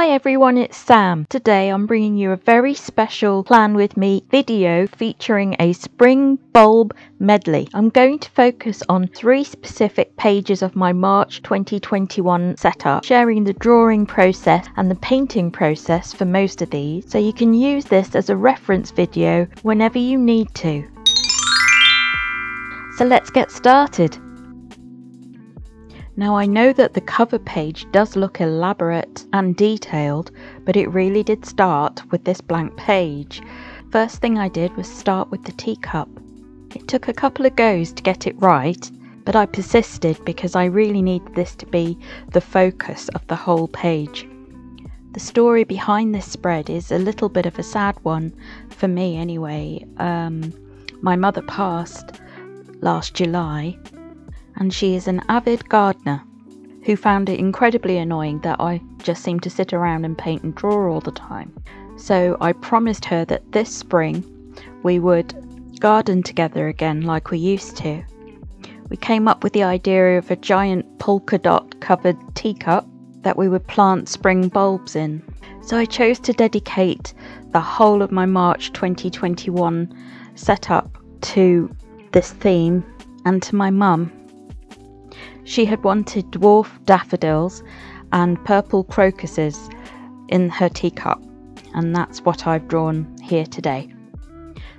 Hi everyone, it's Sam. Today I'm bringing you a very special Plan With Me video featuring a spring bulb medley. I'm going to focus on three specific pages of my March 2021 setup, sharing the drawing process and the painting process for most of these, so you can use this as a reference video whenever you need to. So let's get started. Now I know that the cover page does look elaborate and detailed, but it really did start with this blank page. First thing I did was start with the teacup. It took a couple of goes to get it right, but I persisted because I really needed this to be the focus of the whole page. The story behind this spread is a little bit of a sad one, for me anyway. My mother passed last July. And she is an avid gardener who found it incredibly annoying that I just seemed to sit around and paint and draw all the time. So I promised her that this spring we would garden together again like we used to. We came up with the idea of a giant polka dot covered teacup that we would plant spring bulbs in. So I chose to dedicate the whole of my March 2021 setup to this theme and to my mum. She had wanted dwarf daffodils and purple crocuses in her teacup, and that's what I've drawn here today.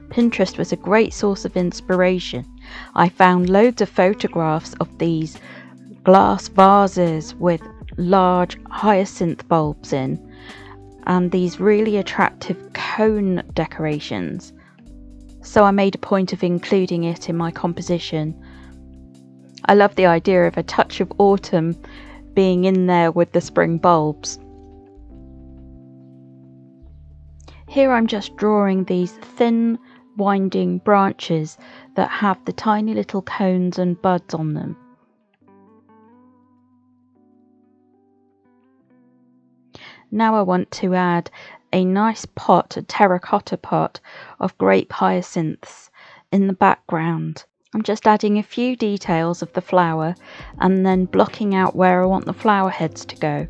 Pinterest was a great source of inspiration. I found loads of photographs of these glass vases with large hyacinth bulbs in, and these really attractive cone decorations. So I made a point of including it in my composition. I love the idea of a touch of autumn being in there with the spring bulbs. Here I'm just drawing these thin winding branches that have the tiny little cones and buds on them. Now I want to add a nice pot, a terracotta pot of grape hyacinths in the background. I'm just adding a few details of the flower and then blocking out where I want the flower heads to go.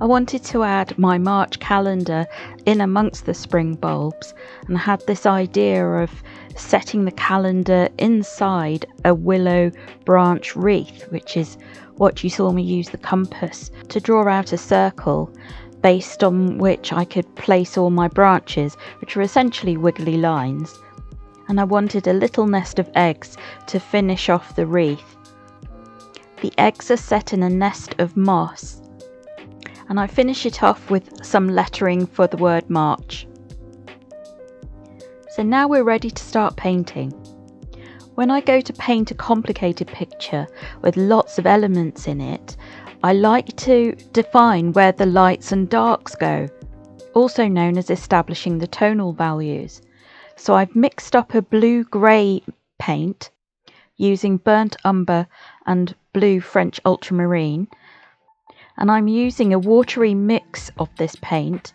I wanted to add my March calendar in amongst the spring bulbs, and I had this idea of setting the calendar inside a willow branch wreath, which is what you saw me use the compass to draw out a circle based on which I could place all my branches, which are essentially wiggly lines. And I wanted a little nest of eggs to finish off the wreath. The eggs are set in a nest of moss, and I finish it off with some lettering for the word March. So now we're ready to start painting. When I go to paint a complicated picture with lots of elements in it, I like to define where the lights and darks go, also known as establishing the tonal values. So I've mixed up a blue-grey paint using burnt umber and blue French ultramarine, and I'm using a watery mix of this paint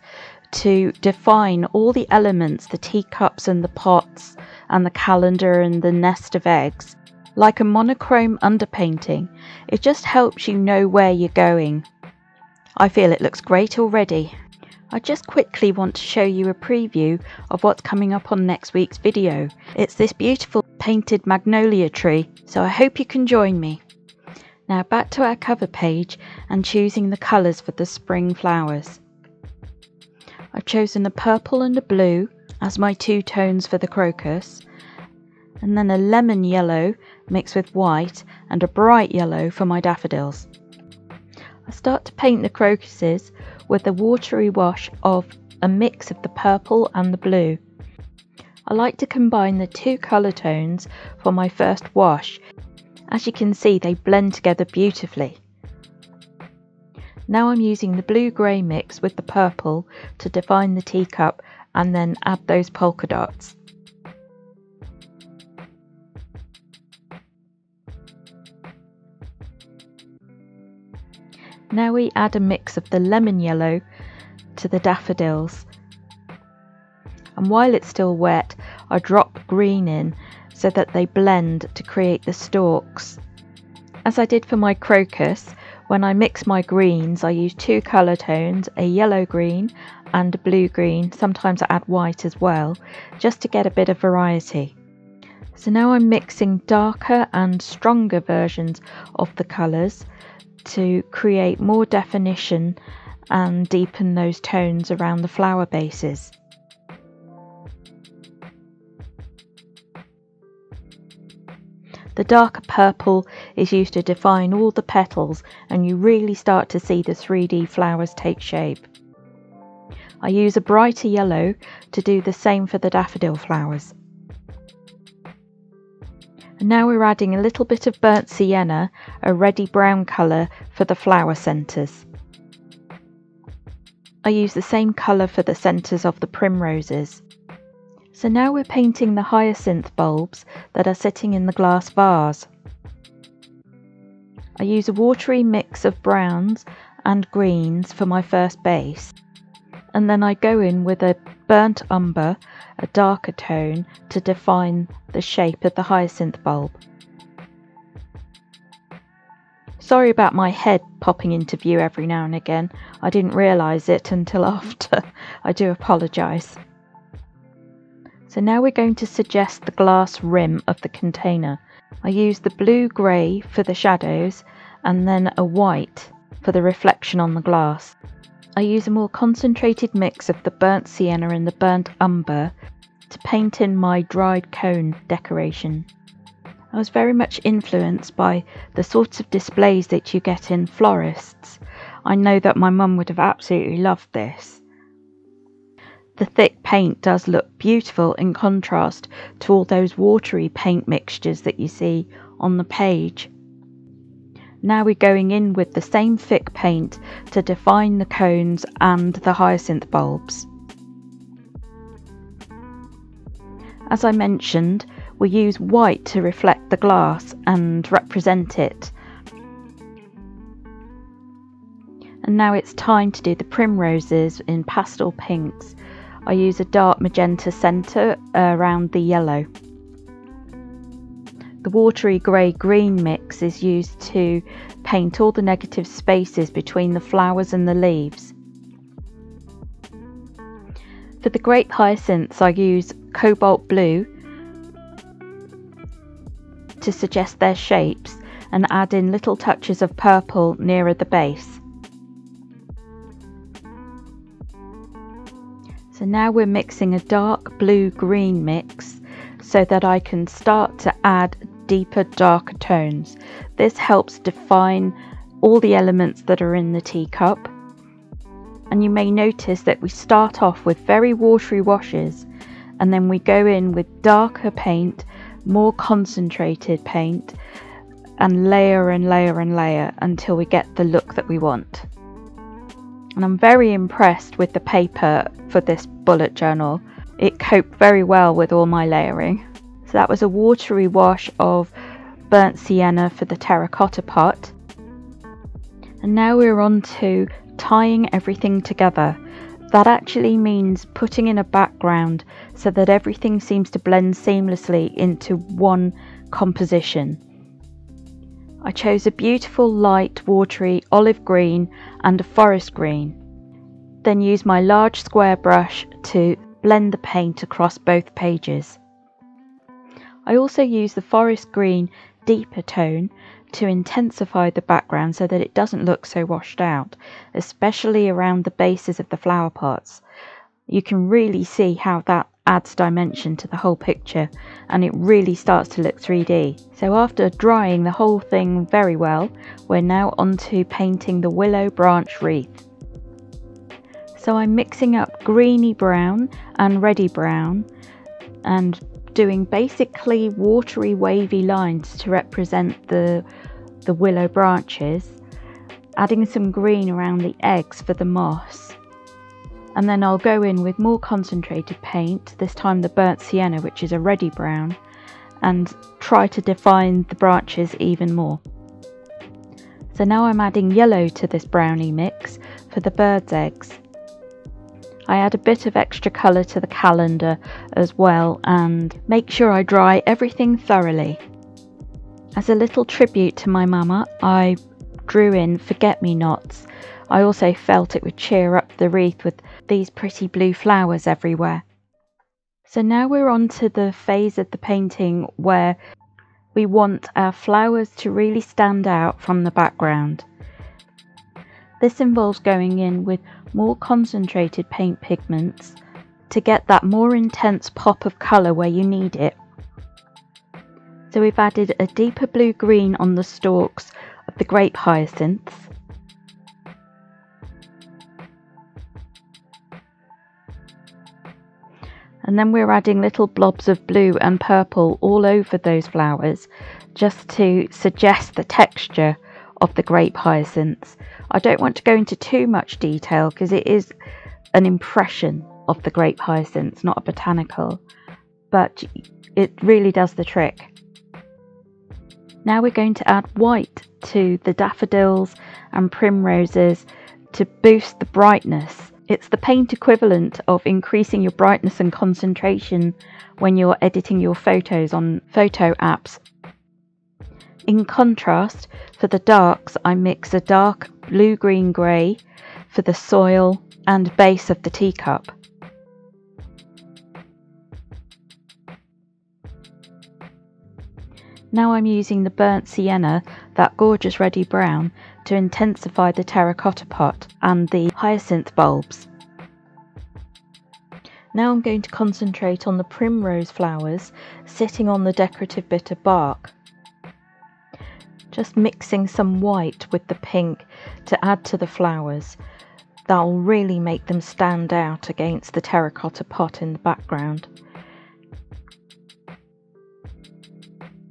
to define all the elements, the teacups and the pots and the calendar and the nest of eggs, like a monochrome underpainting. It just helps you know where you're going. I feel it looks great already. I just quickly want to show you a preview of what's coming up on next week's video. It's this beautiful painted magnolia tree, so I hope you can join me. Now back to our cover page and choosing the colours for the spring flowers. I've chosen a purple and a blue as my two tones for the crocus, and then a lemon yellow mixed with white and a bright yellow for my daffodils. I start to paint the crocuses with a watery wash of a mix of the purple and the blue. I like to combine the two colour tones for my first wash. As you can see, they blend together beautifully. Now I'm using the blue-grey mix with the purple to define the teacup and then add those polka dots. Now we add a mix of the lemon yellow to the daffodils, and while it's still wet I drop green in so that they blend to create the stalks. As I did for my crocus, When I mix my greens, I use two colour tones, a yellow green and a blue green. Sometimes I add white as well, just to get a bit of variety. So now I'm mixing darker and stronger versions of the colours to create more definition and deepen those tones around the flower bases. The darker purple is used to define all the petals, and you really start to see the 3D flowers take shape. I use a brighter yellow to do the same for the daffodil flowers. And now we're adding a little bit of burnt sienna, a reddy brown colour, for the flower centres. I use the same colour for the centres of the primroses. So now we're painting the hyacinth bulbs that are sitting in the glass vase. I use a watery mix of browns and greens for my first base, and then I go in with a burnt umber, a darker tone, to define the shape of the hyacinth bulb. Sorry about my head popping into view every now and again. I didn't realise it until after. I do apologise. So now we're going to suggest the glass rim of the container. I use the blue-grey for the shadows and then a white for the reflection on the glass. I use a more concentrated mix of the burnt sienna and the burnt umber to paint in my dried cone decoration. I was very much influenced by the sorts of displays that you get in florists. I know that my mum would have absolutely loved this. The thick paint does look beautiful in contrast to all those watery paint mixtures that you see on the page. Now we're going in with the same thick paint to define the cones and the hyacinth bulbs. As I mentioned, we use white to reflect the glass and represent it. And now it's time to do the primroses in pastel pinks. I use a dark magenta centre around the yellow. The watery grey-green mix is used to paint all the negative spaces between the flowers and the leaves. For the grape hyacinths, I use cobalt blue to suggest their shapes and add in little touches of purple nearer the base. So now we're mixing a dark blue-green mix so that I can start to add deeper, darker tones. This helps define all the elements that are in the teacup. And you may notice that we start off with very watery washes, and then we go in with darker paint, more concentrated paint, and layer and layer and layer until we get the look that we want. And I'm very impressed with the paper for this bullet journal. It coped very well with all my layering. So that was a watery wash of burnt sienna for the terracotta pot. And now we're on to tying everything together. That actually means putting in a background so that everything seems to blend seamlessly into one composition. I chose a beautiful light watery olive green and a forest green. Then use my large square brush to blend the paint across both pages. I also use the forest green deeper tone to intensify the background so that it doesn't look so washed out, especially around the bases of the flower pots. You can really see how that adds dimension to the whole picture, and it really starts to look 3D. So after drying the whole thing very well, we're now on to painting the willow branch wreath. So I'm mixing up greeny brown and reddy brown and doing basically watery wavy lines to represent the willow branches, adding some green around the eggs for the moss. And then I'll go in with more concentrated paint, this time the burnt sienna, which is a reddy brown, and try to define the branches even more. So now I'm adding yellow to this brownie mix for the bird's eggs. I add a bit of extra colour to the calendar as well, and make sure I dry everything thoroughly. As a little tribute to my mama, I drew in forget-me-nots. I also felt it would cheer up the wreath with these pretty blue flowers everywhere. So now we're on to the phase of the painting where we want our flowers to really stand out from the background. This involves going in with more concentrated paint pigments to get that more intense pop of colour where you need it. So we've added a deeper blue-green on the stalks of the grape hyacinths. And then we're adding little blobs of blue and purple all over those flowers just to suggest the texture of the grape hyacinths. I don't want to go into too much detail because it is an impression of the grape hyacinths, not a botanical, but it really does the trick. Now we're going to add white to the daffodils and primroses to boost the brightness. It's the paint equivalent of increasing your brightness and concentration when you're editing your photos on photo apps. In contrast, for the darks, I mix a dark blue-green-grey for the soil and base of the teacup. Now I'm using the burnt sienna, that gorgeous reddy brown, to intensify the terracotta pot and the hyacinth bulbs. Now I'm going to concentrate on the primrose flowers sitting on the decorative bit of bark. Just mixing some white with the pink to add to the flowers. That'll really make them stand out against the terracotta pot in the background.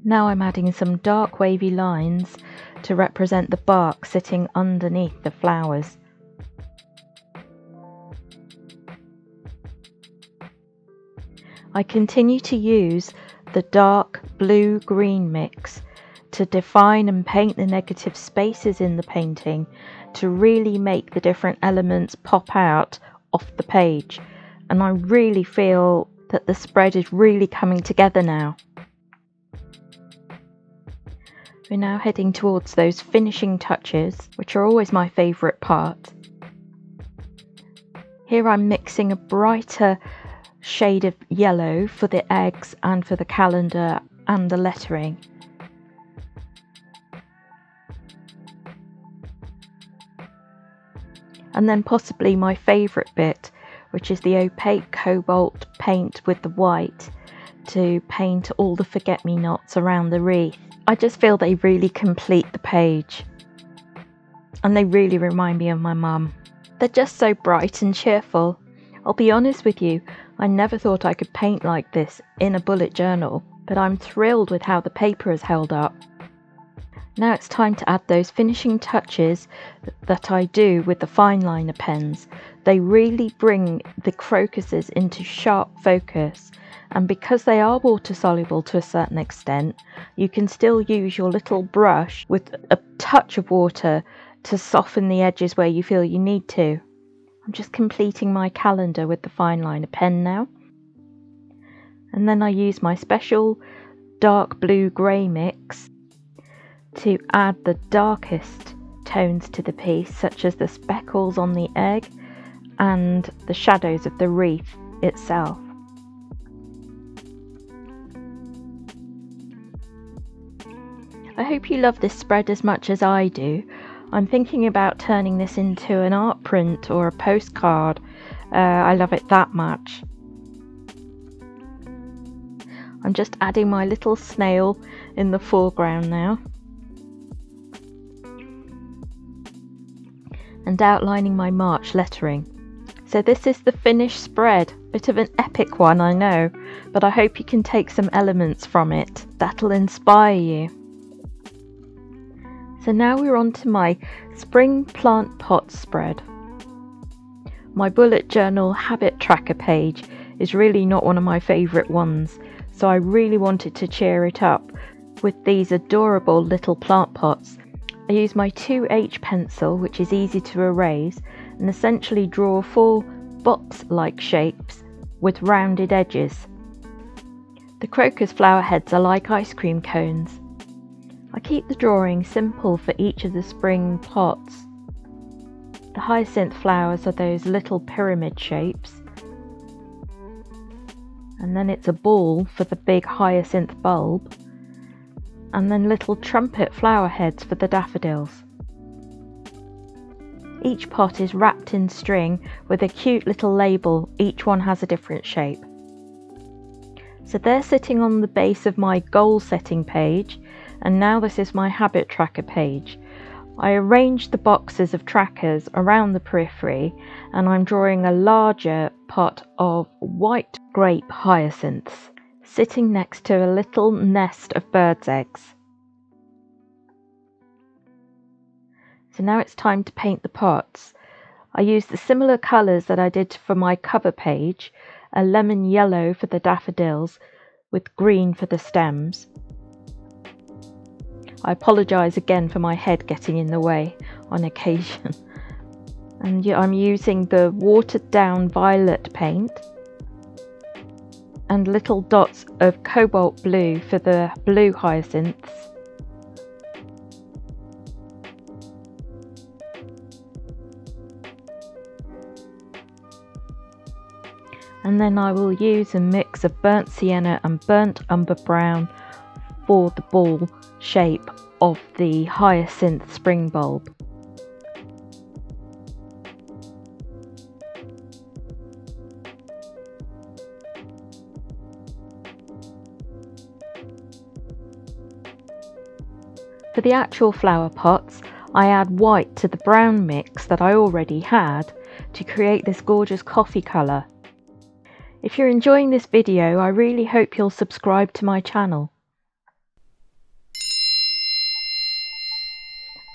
Now I'm adding some dark wavy lines to represent the bark sitting underneath the flowers. I continue to use the dark blue-green mix to define and paint the negative spaces in the painting to really make the different elements pop out off the page. And I really feel that the spread is really coming together now. We're now heading towards those finishing touches, which are always my favourite part. Here I'm mixing a brighter shade of yellow for the eggs and for the calendar and the lettering. And then possibly my favourite bit, which is the opaque cobalt paint with the white to paint all the forget-me-nots around the wreath. I just feel they really complete the page and they really remind me of my mum. They're just so bright and cheerful. I'll be honest with you, I never thought I could paint like this in a bullet journal, but I'm thrilled with how the paper has held up. Now it's time to add those finishing touches that I do with the fine liner pens. They really bring the crocuses into sharp focus. And because they are water soluble to a certain extent, you can still use your little brush with a touch of water to soften the edges where you feel you need to. I'm just completing my calendar with the fine liner pen now. And then I use my special dark blue-grey mix to add the darkest tones to the piece, such as the speckles on the egg and the shadows of the wreath itself. I hope you love this spread as much as I do. I'm thinking about turning this into an art print or a postcard. I love it that much. I'm just adding my little snail in the foreground now. And outlining my March lettering. So this is the finished spread. Bit of an epic one, I know, but I hope you can take some elements from it that'll inspire you. So now we're on to my spring plant pot spread. My bullet journal habit tracker page is really not one of my favourite ones, so I really wanted to cheer it up with these adorable little plant pots. I use my 2H pencil, which is easy to erase, and essentially draw 4 box-like shapes with rounded edges. The crocus flower heads are like ice cream cones. I keep the drawing simple for each of the spring plots. The hyacinth flowers are those little pyramid shapes, and then it's a ball for the big hyacinth bulb, and then little trumpet flower heads for the daffodils. Each pot is wrapped in string with a cute little label. Each one has a different shape. So they're sitting on the base of my goal setting page, and now this is my habit tracker page. I arranged the boxes of trackers around the periphery, and I'm drawing a larger pot of white grape hyacinths sitting next to a little nest of birds' eggs. So now it's time to paint the pots. I used the similar colours that I did for my cover page, a lemon yellow for the daffodils with green for the stems. I apologise again for my head getting in the way on occasion. And I'm using the watered down violet paint and little dots of cobalt blue for the blue hyacinths. And then I will use a mix of burnt sienna and burnt umber brown for the ball shape of the hyacinth spring bulb. For the actual flower pots, I add white to the brown mix that I already had to create this gorgeous coffee colour. If you're enjoying this video, I really hope you'll subscribe to my channel.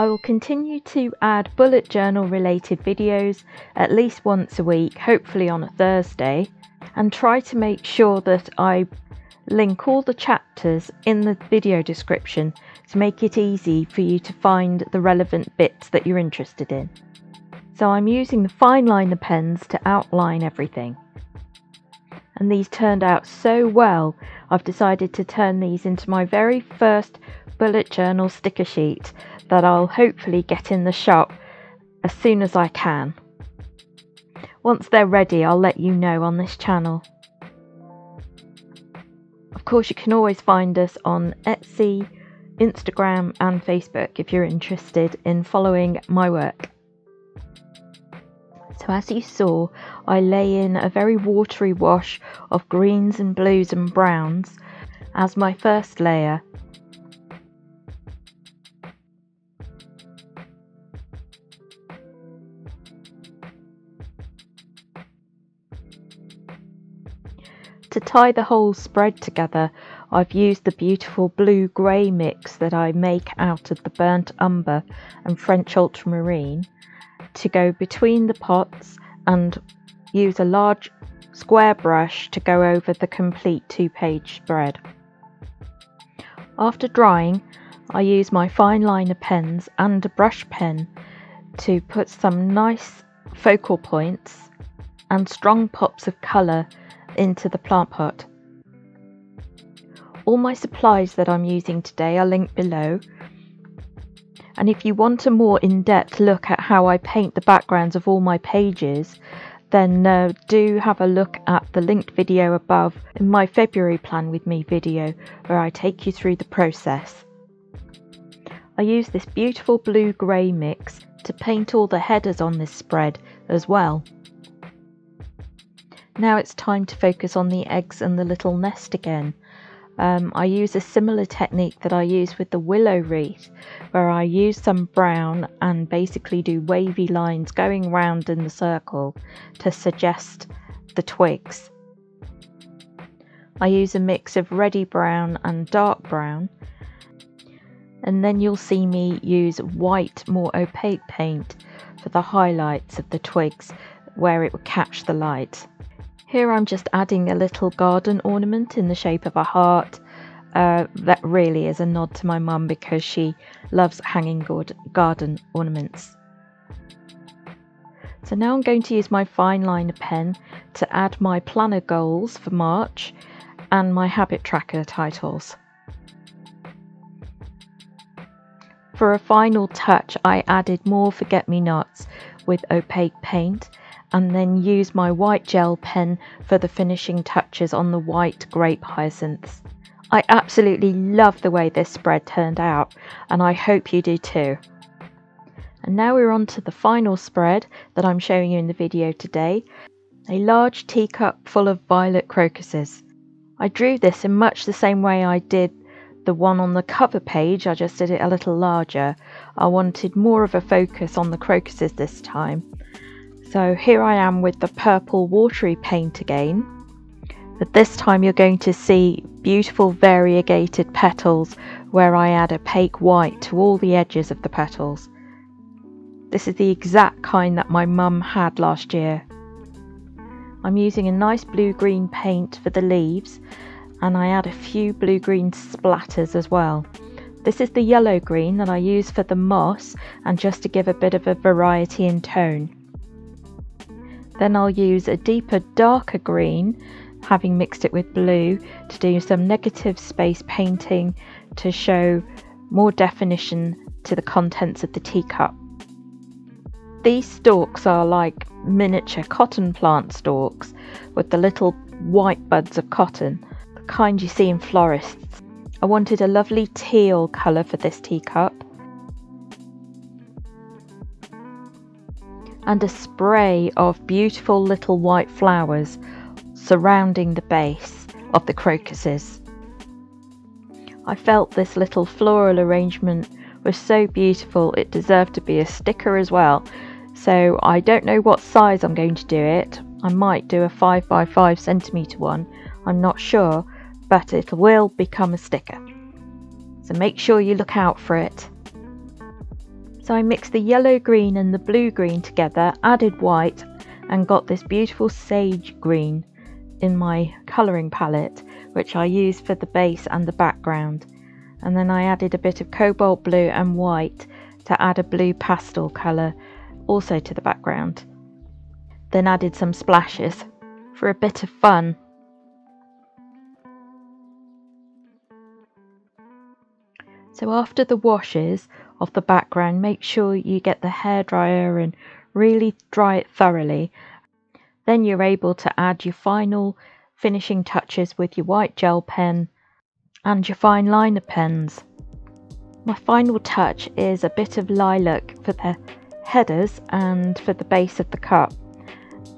I will continue to add bullet journal related videos at least once a week, hopefully on a Thursday, and try to make sure that I link all the chapters in the video description to make it easy for you to find the relevant bits that you're interested in. So I'm using the fine liner pens to outline everything. And these turned out so well, I've decided to turn these into my very first bullet journal sticker sheet that I'll hopefully get in the shop as soon as I can. Once they're ready, I'll let you know on this channel. Of course, you can always find us on Etsy, Instagram and Facebook if you're interested in following my work. So as you saw, I lay in a very watery wash of greens and blues and browns as my first layer. To tie the whole spread together, I've used the beautiful blue-grey mix that I make out of the burnt umber and French ultramarine to go between the pots, and use a large square brush to go over the complete two-page spread. After drying, I use my fine liner pens and a brush pen to put some nice focal points and strong pops of colour into the plant pot. All my supplies that I'm using today are linked below, and if you want a more in-depth look at how I paint the backgrounds of all my pages, then do have a look at the linked video above in my February Plan With Me video, where I take you through the process. I use this beautiful blue-grey mix to paint all the headers on this spread as well. Now it's time to focus on the eggs and the little nest again. I use a similar technique that I use with the willow wreath, where I use some brown and basically do wavy lines going round in the circle to suggest the twigs. I use a mix of reddy brown and dark brown, and then you'll see me use white, more opaque paint for the highlights of the twigs where it would catch the light. Here I'm just adding a little garden ornament in the shape of a heart. That really is a nod to my mum because she loves hanging garden ornaments. So now I'm going to use my fine liner pen to add my planner goals for March and my habit tracker titles. For a final touch, I added more forget-me-nots with opaque paint and then used my white gel pen for the finishing touches on the white grape hyacinths. I absolutely love the way this spread turned out, and I hope you do too. And now we're on to the final spread that I'm showing you in the video today, a large teacup full of violet crocuses. I drew this in much the same way I did the one on the cover page, I just did it a little larger. I wanted more of a focus on the crocuses this time. So here I am with the purple watery paint again, but this time you're going to see beautiful variegated petals where I add opaque white to all the edges of the petals. This is the exact kind that my mum had last year. I'm using a nice blue-green paint for the leaves, and I add a few blue-green splatters as well. This is the yellow-green that I use for the moss and just to give a bit of a variety in tone. Then I'll use a deeper, darker green, having mixed it with blue, to do some negative space painting to show more definition to the contents of the teacup. These stalks are like miniature cotton plant stalks with the little white buds of cotton, kind you see in florists. I wanted a lovely teal colour for this teacup, and a spray of beautiful little white flowers surrounding the base of the crocuses. I felt this little floral arrangement was so beautiful it deserved to be a sticker as well, so I don't know what size I'm going to do it. I might do a 5 by 5 centimetre one, I'm not sure, but it will become a sticker, so make sure you look out for it. So I mixed the yellow green and the blue green together, added white, and got this beautiful sage green in my colouring palette, which I used for the base and the background. And then I added a bit of cobalt blue and white to add a blue pastel colour also to the background. Then added some splashes for a bit of fun. So after the washes of the background, make sure you get the hairdryer and really dry it thoroughly. Then you're able to add your final finishing touches with your white gel pen and your fine liner pens. My final touch is a bit of lilac for the headers and for the base of the cup,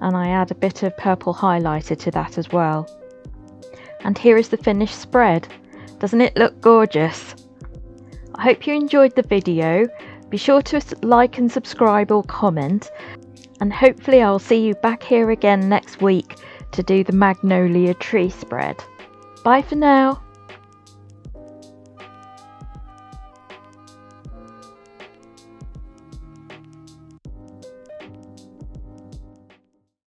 and I add a bit of purple highlighter to that as well. And here is the finished spread. Doesn't it look gorgeous? I hope you enjoyed the video. Be sure to like and subscribe or comment, and hopefully I'll see you back here again next week to do the magnolia tree spread. Bye for now.